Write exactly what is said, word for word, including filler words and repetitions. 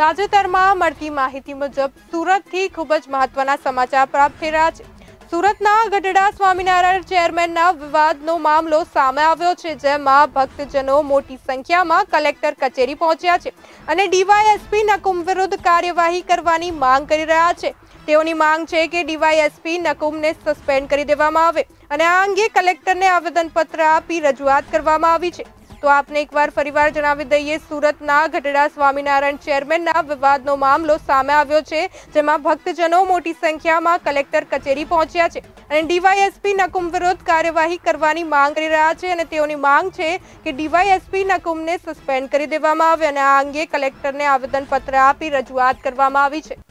તાજેતરમાં મળતી માહિતી મુજબ સુરતથી ખૂબ જ મહત્વના સમાચાર પ્રાપ્ત થઈ રહ્યા છે। સુરતના ગઢડા સ્વામિનારાયણ ચેરમેનના વિવાદનો મામલો સામે આવ્યો છે, જેમાં ભક્તજનો મોટી સંખ્યામાં કલેક્ટર કચેરી પહોંચ્યા છે અને ડીવાયએસપી નકુમ વિરુદ્ધ કાર્યવાહી કરવાની માંગ કરી રહ્યા છે। તેઓની માંગ છે કે ડીવાયએસપી નકુમને સસ્પેન્ડ કરી દેવામાં આવે અને આ અંગે કલેક્ટરને આવેદનપત્ર આપી રજૂઆત કરવામાં આવી છે। तो आपने एक बार फरीवार जणावी दईए, सूरतना गढड़ा स्वामीनारायण चेरमेनना विवादनो मामलो सामे आव्यो छे, जेमां भक्तजनो मोटी संख्यामां कलेक्टर कचेरी पहोंच्या छे अने डीवायएसपी नकुम विरुद्ध कार्यवाही करवानी मांग करी रह्या छे अने तेओनी मांग छे के डीवायएसपी नकुमने सस्पेन्ड करी देवामां आवे अने आ अंगे कलेक्टरने आवेदनपत्र आपी रजूआत करवामां आवी छे।